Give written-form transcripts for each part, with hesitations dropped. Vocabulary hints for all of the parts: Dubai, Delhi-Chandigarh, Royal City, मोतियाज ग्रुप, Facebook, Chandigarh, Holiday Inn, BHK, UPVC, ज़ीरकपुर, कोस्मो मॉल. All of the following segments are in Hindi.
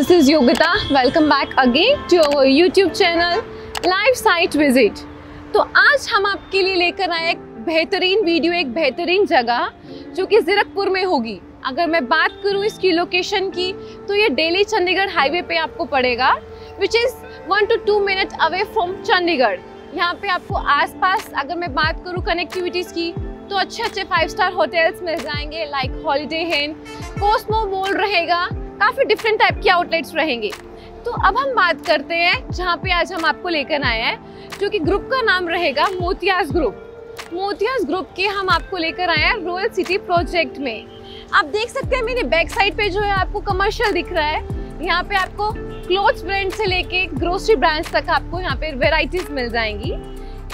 This is Yogita. Welcome back again to our YouTube channel Live Site Visit. तो आज हम आपके लिए लेकर आए एक बेहतरीन वीडियो, एक बेहतरीन जगह जो कि ज़ीरकपुर में होगी। अगर मैं बात करूं इसकी लोकेशन की तो ये दिल्ली चंडीगढ़ हाईवे पे आपको पड़ेगा, which is 1 to 2 minute away from Chandigarh. यहाँ पे आपको आसपास अगर मैं बात करूं कनेक्टिविटीज़ की तो अच्छे 5 स्टार होटल्स मिल जाएंगे, like Holiday Inn, कोस्मो मॉल रहेगा, काफ़ी डिफरेंट टाइप के आउटलेट्स रहेंगे। तो अब हम बात करते हैं जहाँ पे आज हम आपको लेकर आए हैं, जो कि ग्रुप का नाम रहेगा मोतियाज ग्रुप। मोतियाज ग्रुप के हम आपको लेकर आए हैं रॉयल सिटी प्रोजेक्ट में। आप देख सकते हैं मेरे बैक साइड पे जो है आपको कमर्शियल दिख रहा है। यहाँ पे आपको क्लोथ्स ब्रांड से लेके ग्रोसरी ब्रांड्स तक आपको यहाँ पे वेराइटीज मिल जाएंगी।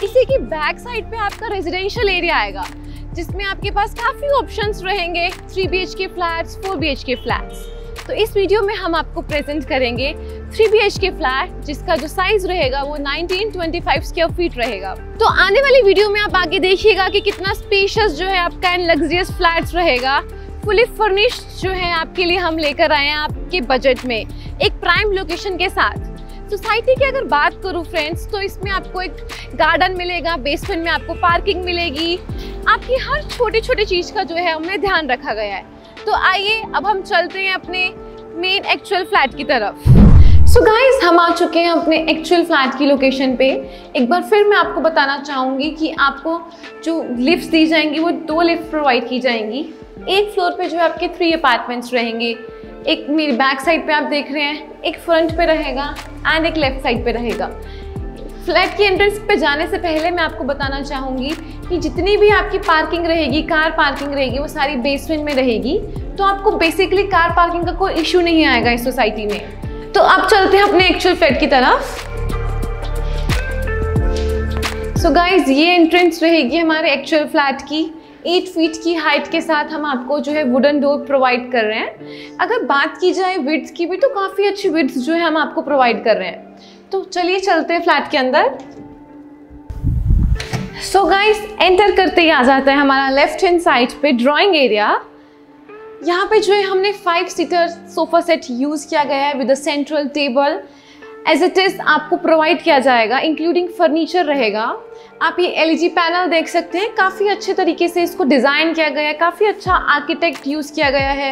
इसी की बैक साइड पे आपका रेजिडेंशियल एरिया आएगा, जिसमें आपके पास काफ़ी ऑप्शंस रहेंगे, 3 BHK फ्लैट्स, 4 BHK फ्लैट्स। तो इस वीडियो में हम आपको प्रेजेंट करेंगे 3 BHK फ्लैट, जिसका जो साइज रहेगा वो 1925 स्क्वायर फीट रहेगा। तो आने वाली वीडियो में आप आगे देखिएगा कि कितना स्पेशियस जो है आपका एंड लग्जरियस फ्लैट्स रहेगा। फुली फर्निश्ड जो है आपके लिए हम लेकर आए हैं आपके बजट में, एक प्राइम लोकेशन के साथ। सोसाइटी की अगर बात करूं फ्रेंड्स, तो इसमें आपको एक गार्डन मिलेगा, बेसमेंट में आपको पार्किंग मिलेगी, आपकी हर छोटी छोटी चीज़ का जो है हमने ध्यान रखा गया है। तो आइए अब हम चलते हैं अपने मेन एक्चुअल फ्लैट की तरफ। सो गाइस, हम आ चुके हैं अपने एक्चुअल फ्लैट की लोकेशन पे। एक बार फिर मैं आपको बताना चाहूँगी कि आपको जो लिफ्ट दी जाएंगी वो 2 लिफ्ट प्रोवाइड की जाएंगी। एक फ्लोर पे जो है आपके 3 अपार्टमेंट्स रहेंगे। एक मेरी बैक साइड पे आप देख रहे हैं, एक फ्रंट पे रहेगा एंड एक लेफ्ट साइड पे रहेगा। फ्लैट की एंट्रेंस पे जाने से पहले मैं आपको बताना चाहूँगी कि जितनी भी आपकी पार्किंग रहेगी, कार पार्किंग रहेगी, वो सारी बेसमेंट में रहेगी। तो आपको बेसिकली कार पार्किंग का कोई इशू नहीं आएगा इस सोसाइटी में। तो आप चलते हैं अपने एक्चुअल फ्लैट की तरफ। सो गाइज, ये एंट्रेंस रहेगी हमारे एक्चुअल फ्लैट की। 8 फीट की हाइट के साथ हम आपको जो है वुडन डोर प्रोवाइड कर रहे हैं। अगर बात की जाए विड्थ की भी, तो काफ़ी अच्छी विड्थ जो है हम आपको प्रोवाइड कर रहे हैं। तो चलिए चलते हैं फ्लैट के अंदर। सो गाइस, एंटर करते ही आ जाता है हमारा लेफ्ट हैंड साइड पे ड्राइंग एरिया। यहाँ पे जो है हमने 5 सीटर सोफा सेट यूज़ किया गया है with a central table. As it is आपको प्रोवाइड किया जाएगा, इंक्लूडिंग फर्नीचर रहेगा। आप ये एलईडी पैनल देख सकते हैं, काफ़ी अच्छे तरीके से इसको डिज़ाइन किया गया है, काफ़ी अच्छा आर्किटेक्ट यूज़ किया गया है।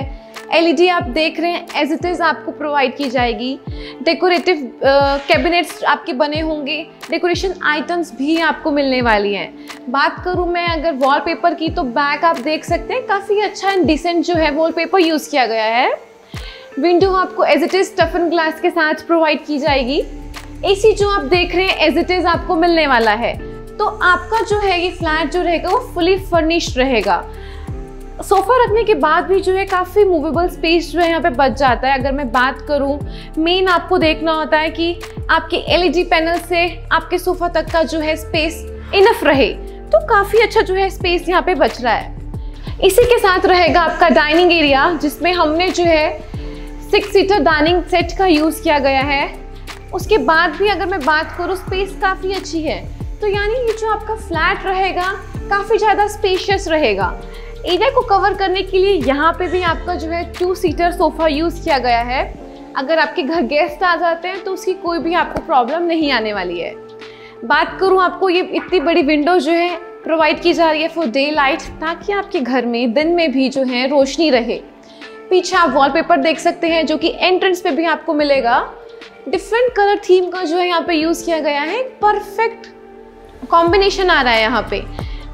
एलईडी आप देख रहे हैं एज इट इज़ आपको प्रोवाइड की जाएगी। डेकोरेटिव कैबिनेट्स आपके बने होंगे, डेकोरेशन आइटम्स भी आपको मिलने वाली हैं। बात करूँ मैं अगर वॉलपेपर की, तो बैक आप देख सकते हैं काफ़ी अच्छा एंड डिसेंट जो है वॉलपेपर यूज़ किया गया है। विंडो आपको एज इट इज़ टफन ग्लास के साथ प्रोवाइड की जाएगी। एसी जो आप देख रहे हैं एज इट इज़ आपको मिलने वाला है। तो आपका जो है ये फ्लैट जो रहेगा वो फुली फर्निश्ड रहेगा। सोफ़ा रखने के बाद भी जो है काफ़ी मूवेबल स्पेस जो है यहाँ पे बच जाता है। अगर मैं बात करूँ, मेन आपको देखना होता है कि आपके एलईडी पैनल से आपके सोफ़ा तक का जो है स्पेस इनफ रहे। तो काफ़ी अच्छा जो है स्पेस यहाँ पे बच रहा है। इसी के साथ रहेगा आपका डाइनिंग एरिया, जिसमें हमने जो है 6 सीटर डाइनिंग सेट का यूज़ किया गया है। उसके बाद भी अगर मैं बात करूँ, स्पेस काफ़ी अच्छी है। तो यानी ये जो आपका फ्लैट रहेगा काफ़ी ज़्यादा स्पेशियस रहेगा। एरिया को कवर करने के लिए यहाँ पे भी आपका जो है 2 सीटर सोफ़ा यूज़ किया गया है। अगर आपके घर गेस्ट आ जाते हैं तो उसकी कोई भी आपको प्रॉब्लम नहीं आने वाली है। बात करूँ, आपको ये इतनी बड़ी विंडो जो है प्रोवाइड की जा रही है फॉर डे लाइट, ताकि आपके घर में दिन में भी जो है रोशनी रहे। पीछे आप वॉलपेपर देख सकते हैं जो कि एंट्रेंस पे भी आपको मिलेगा। डिफरेंट कलर थीम का जो है यहाँ पे यूज़ किया गया है, परफेक्ट कॉम्बिनेशन आ रहा है यहाँ पे।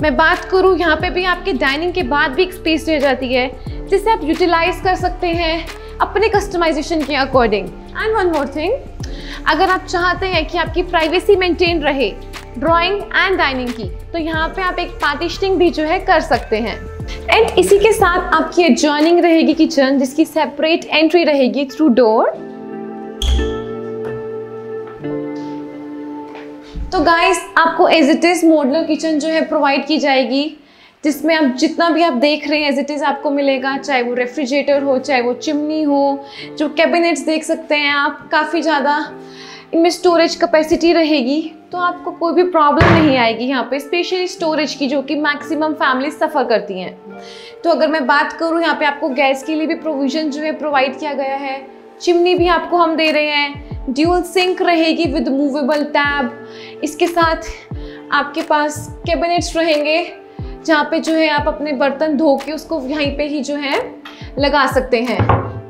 मैं बात करूँ, यहाँ पे भी आपके डाइनिंग के बाद भी एक स्पेस रह जाती है, जिसे आप यूटिलाइज कर सकते हैं अपने कस्टमाइजेशन के according. And one more thing, अगर आप चाहते हैं कि आपकी प्राइवेसी मेंटेन रहे ड्राइंग एंड डाइनिंग की, तो यहाँ पे आप एक पार्टीशनिंग भी जो है कर सकते हैं। एंड इसी के साथ आपकी एडजॉइनिंग रहेगी किचन, जिसकी सेपरेट एंट्री रहेगी थ्रू डोर। तो गाइस, आपको as it is modular kitchen जो है प्रोवाइड की जाएगी, जिसमें आप जितना भी आप देख रहे हैं एज इट इज़ आपको मिलेगा, चाहे वो रेफ्रिजरेटर हो, चाहे वो चिमनी हो। जो कैबिनेट्स देख सकते हैं आप, काफ़ी ज़्यादा इनमें स्टोरेज कैपेसिटी रहेगी। तो आपको कोई भी प्रॉब्लम नहीं आएगी यहाँ पे, स्पेशली स्टोरेज की, जो कि मैक्सिमम फैमिली सफ़र करती हैं। तो अगर मैं बात करूँ, यहाँ पे आपको गैस के लिए भी प्रोविज़न जो है प्रोवाइड किया गया है। चिमनी भी आपको हम दे रहे हैं, ड्यूल सिंक रहेगी विद मूवेबल टैब। इसके साथ आपके पास कैबिनेट्स रहेंगे जहाँ पे जो है आप अपने बर्तन धो के उसको यहीं पे ही जो है लगा सकते हैं।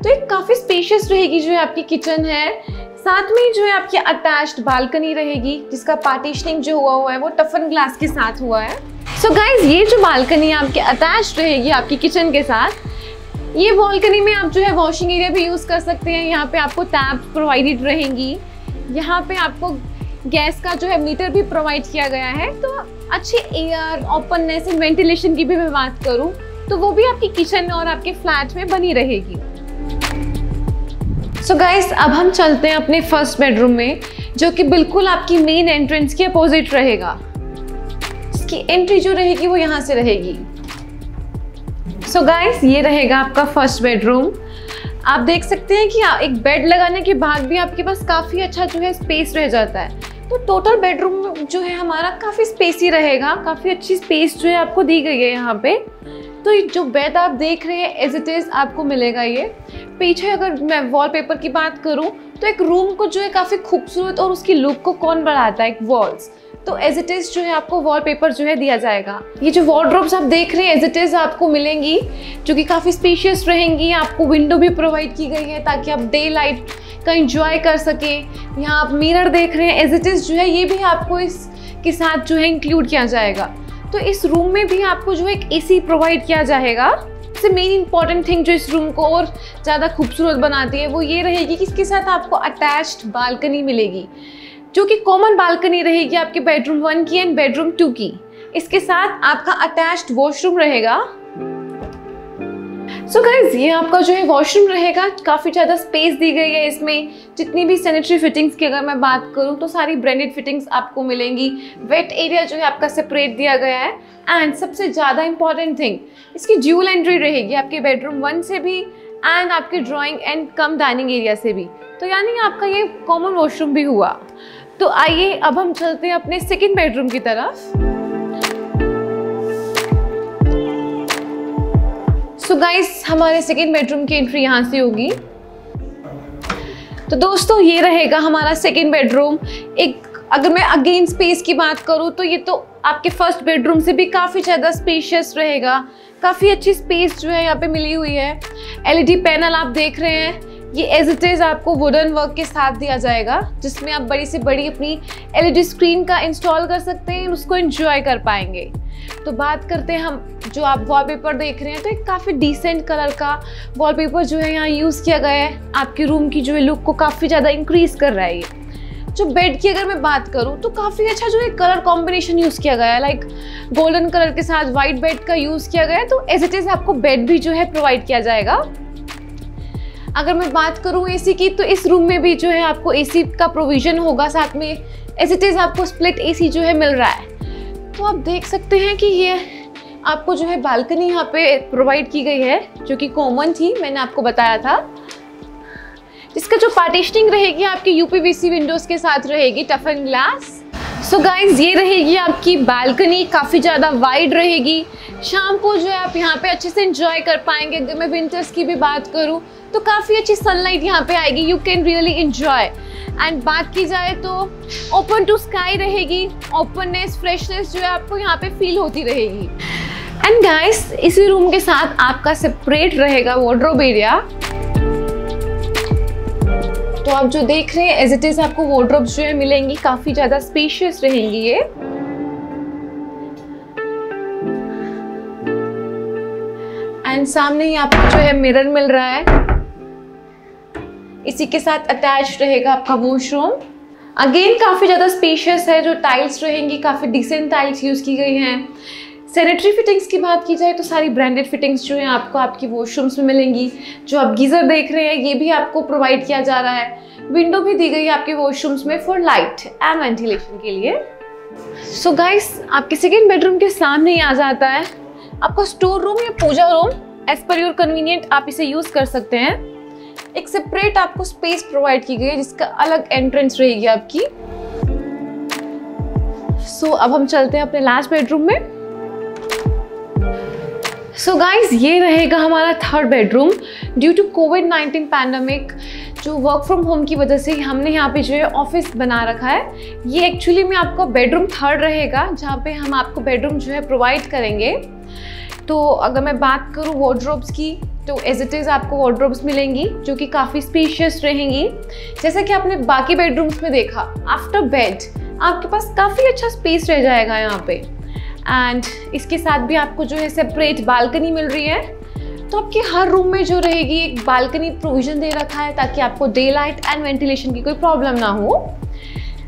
तो एक काफ़ी स्पेशियस रहेगी जो है आपकी किचन है। साथ में जो है आपकी अटैच्ड बालकनी रहेगी जिसका पार्टीशनिंग जो हुआ है वो टफन ग्लास के साथ हुआ है। सो गाइज ये जो बालकनी आपके अटैच रहेगी आपकी किचन के साथ, ये बालकनी में आप जो है वॉशिंग एरिया भी यूज़ कर सकते हैं। यहाँ पे आपको टैब प्रोवाइडेड रहेंगी, यहाँ पे आपको गैस का जो है मीटर भी प्रोवाइड किया गया है। तो अच्छे एयर, ओपननेस एंड वेंटिलेशन की भी मैं बात करूँ तो वो भी आपकी किचन में और आपके फ्लैट में बनी रहेगी। सो गाइस अब हम चलते हैं अपने फर्स्ट बेडरूम में जो कि बिल्कुल आपकी मेन एंट्रेंस के अपोजिट रहेगा। इसकी एंट्री जो रहेगी वो यहाँ से रहेगी। सो गाइस ये रहेगा आपका फर्स्ट बेडरूम। आप देख सकते हैं कि एक बेड लगाने के बाद भी आपके पास काफ़ी अच्छा जो है स्पेस रह जाता है। तो टोटल बेडरूम जो है हमारा काफ़ी स्पेसी रहेगा, काफ़ी अच्छी स्पेस जो है आपको दी गई है यहाँ पे। तो ये जो बेड आप देख रहे हैं एज इट इज़ आपको मिलेगा। ये पीछे अगर मैं वॉलपेपर की बात करूँ तो एक रूम को जो है काफ़ी खूबसूरत और उसकी लुक को कौन बढ़ाता है, एक वॉल्स। तो एज इट इज़ जो है आपको वॉलपेपर जो है दिया जाएगा। ये जो वार्डरोब्स आप देख रहे हैं एज इट इज़ आपको मिलेंगी जो कि काफ़ी स्पेशियस रहेंगी। आपको विंडो भी प्रोवाइड की गई है ताकि आप डे लाइट का एंजॉय कर सकें। यहाँ आप मिरर देख रहे हैं एज इट इज़ जो है, ये भी आपको इसके साथ जो है इंक्लूड किया जाएगा। तो इस रूम में भी आपको जो है एक एसी प्रोवाइड किया जाएगा। सबसे मेन इंपॉर्टेंट थिंग जो इस रूम को और ज़्यादा खूबसूरत बनाती है वो ये रहेगी कि इसके साथ आपको अटैच्ड बालकनी मिलेगी जो कि कॉमन बालकनी रहेगी आपके बेडरूम 1 की एंड बेडरूम 2 की। इसके साथ आपका अटैच्ड वॉशरूम रहेगा। सो गाइज ये आपका जो है वॉशरूम रहेगा। काफ़ी ज़्यादा स्पेस दी गई है इसमें। जितनी भी सैनिटरी फिटिंग्स की अगर मैं बात करूं तो सारी ब्रांडेड फिटिंग्स आपको मिलेंगी। वेट एरिया जो है आपका सेपरेट दिया गया है। एंड सबसे ज़्यादा इम्पॉर्टेंट थिंग, इसकी ड्यूल एंट्री रहेगी आपके बेडरूम 1 से भी एंड आपके drawing and cum dining area से भी। तो यानी आपका ये कॉमन वॉशरूम भी हुआ। तो आइए अब हम चलते हैं अपने सेकेंड बेडरूम की तरफ। तो गाइस हमारे सेकेंड बेडरूम की एंट्री यहाँ से होगी। तो दोस्तों ये रहेगा हमारा सेकेंड बेडरूम। एक अगर मैं अगेन स्पेस की बात करूँ तो ये तो आपके फर्स्ट बेडरूम से भी काफ़ी ज़्यादा स्पेशियस रहेगा। काफ़ी अच्छी स्पेस जो है यहाँ पे मिली हुई है। एलईडी पैनल आप देख रहे हैं ये एज इट इज़ आपको वुडन वर्क के साथ दिया जाएगा जिसमें आप बड़ी से बड़ी अपनी एलईडी स्क्रीन का इंस्टॉल कर सकते हैं, उसको एंजॉय कर पाएंगे। तो बात करते हैं हम जो आप वॉलपेपर देख रहे हैं तो एक काफ़ी डिसेंट कलर का वॉलपेपर जो है यहाँ यूज़ किया गया है। आपके रूम की जो है लुक को काफ़ी ज़्यादा इंक्रीज़ कर रहा है ये। जो बेड की अगर मैं बात करूँ तो काफ़ी अच्छा जो है कलर कॉम्बिनेशन यूज़ किया गया है। लाइक गोल्डन कलर के साथ वाइट बेड का यूज़ किया गया है। तो एज इट इज़ आपको बेड भी जो है प्रोवाइड किया जाएगा। अगर मैं बात करूँ एसी की तो इस रूम में भी जो है आपको एसी का प्रोविज़न होगा। साथ में एज इट इज़ आपको स्प्लिट एसी जो है मिल रहा है। तो आप देख सकते हैं कि ये आपको जो है बालकनी यहाँ पे प्रोवाइड की गई है जो कि कॉमन थी, मैंने आपको बताया था। इसका जो पार्टीशनिंग रहेगी आपकी यूपीवीसी विंडोज़ के साथ रहेगी, टफन ग्लास। सो गाइज ये रहेगी आपकी बालकनी। काफ़ी ज़्यादा वाइड रहेगी। शाम को जो है आप यहाँ पे अच्छे से इंजॉय कर पाएंगे। अगर मैं विंटर्स की भी बात करूँ तो काफ़ी अच्छी सनलाइट यहाँ पे आएगी। You can really enjoy. And बात की जाए तो ओपन टू स्काई रहेगी। ओपननेस, फ्रेशनेस जो है आपको यहाँ पे फील होती रहेगी। एंड गाइस इसी रूम के साथ आपका सेपरेट रहेगा वॉर्डरोब एरिया। तो आप जो देख रहे हैं एज इट इज़ आपको वॉर्डरोब जो है मिलेंगी। काफ़ी ज़्यादा स्पेशियस रहेंगी ये। एंड सामने ही आपको जो है मिरर मिल रहा है। इसी के साथ अटैच रहेगा आपका वॉशरूम। अगेन काफ़ी ज़्यादा स्पेशियस है। जो टाइल्स रहेंगी काफ़ी डिसेंट टाइल्स यूज़ की गई हैं। सैनिटरी फिटिंग्स की बात की जाए तो सारी ब्रांडेड फिटिंग्स जो हैं आपको आपकी वॉशरूम्स में मिलेंगी। जो आप गीज़र देख रहे हैं ये भी आपको प्रोवाइड किया जा रहा है। विंडो भी दी गई है आपके वॉशरूम्स में फॉर लाइट एंड वेंटिलेशन के लिए। सो गाइस आपके सेकेंड बेडरूम के सामने ही आ जाता है आपका स्टोर रूम या puja room. As per your convenient आप इसे यूज़ कर सकते हैं। एक सेपरेट आपको स्पेस प्रोवाइड की गई है जिसका अलग एंट्रेंस रहेगी आपकी। सो अब हम चलते हैं अपने लास्ट बेडरूम में। सो गाइज ये रहेगा हमारा थर्ड बेडरूम। ड्यू टू कोविड-19 पैंडमिक जो वर्क फ्रॉम होम की वजह से हमने यहाँ पे जो है ऑफिस बना रखा है, ये एक्चुअली में आपका बेडरूम थर्ड रहेगा जहाँ पे हम आपको बेडरूम जो है प्रोवाइड करेंगे। तो अगर मैं बात करूँ वार्डरोब्स की तो एज इट इज़ आपको वार्डरोब्स मिलेंगी जो कि काफ़ी स्पेशियस रहेंगी। जैसा कि आपने बाकी बेडरूम्स में देखा, आफ्टर बेड आपके पास काफ़ी अच्छा स्पेस रह जाएगा यहाँ पे। एंड इसके साथ भी आपको जो है सेपरेट बालकनी मिल रही है, तो आपके हर रूम में जो रहेगी एक बालकनी प्रोविज़न दे रखा है ताकि आपको डे लाइट एंड वेंटिलेशन की कोई प्रॉब्लम ना हो।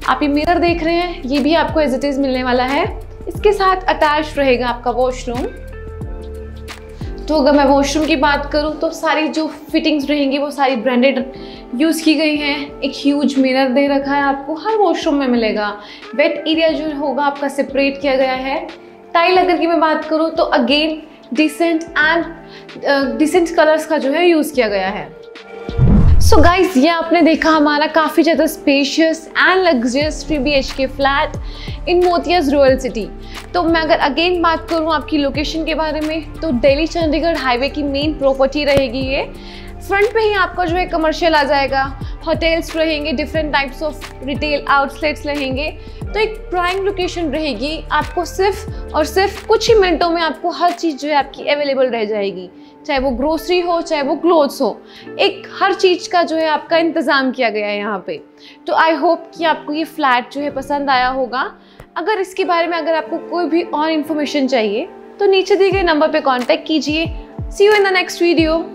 आप ये मिरर देख रहे हैं, ये भी आपको एज इट इज़ मिलने वाला है। इसके साथ अटैच रहेगा आपका वॉशरूम। तो अगर मैं वॉशरूम की बात करूँ तो सारी जो फिटिंग्स रहेंगी वो सारी ब्रांडेड यूज़ की गई हैं। एक ह्यूज मिरर दे रखा है, आपको हर वॉशरूम में मिलेगा। वेट एरिया जो होगा आपका सेपरेट किया गया है। टाइल अगर की मैं बात करूँ तो अगेन डिसेंट कलर्स का जो है यूज़ किया गया है। सो गाइज ये आपने देखा हमारा काफ़ी ज़्यादा spacious and luxurious 3BHK flat in Motiaz Royal City. तो मैं अगर अगेन बात करूँ आपकी लोकेशन के बारे में तो दिल्ली चंडीगढ़ हाईवे की मेन प्रॉपर्टी रहेगी ये। फ्रंट पे ही आपका जो है कमर्शियल आ जाएगा, होटल्स रहेंगे, different types of retail outlets रहेंगे। तो एक प्राइम लोकेशन रहेगी, आपको सिर्फ और सिर्फ कुछ ही मिनटों में आपको हर चीज़ जो है आपकी अवेलेबल रह जाएगी, चाहे वो ग्रोसरी हो चाहे वो क्लोथ्स हो, एक हर चीज़ का जो है आपका इंतज़ाम किया गया है यहाँ पे। तो आई होप कि आपको ये फ्लैट जो है पसंद आया होगा। अगर इसके बारे में अगर आपको कोई भी और इन्फॉर्मेशन चाहिए तो नीचे दिए गए नंबर पर कॉन्टैक्ट कीजिए। See you in the next video.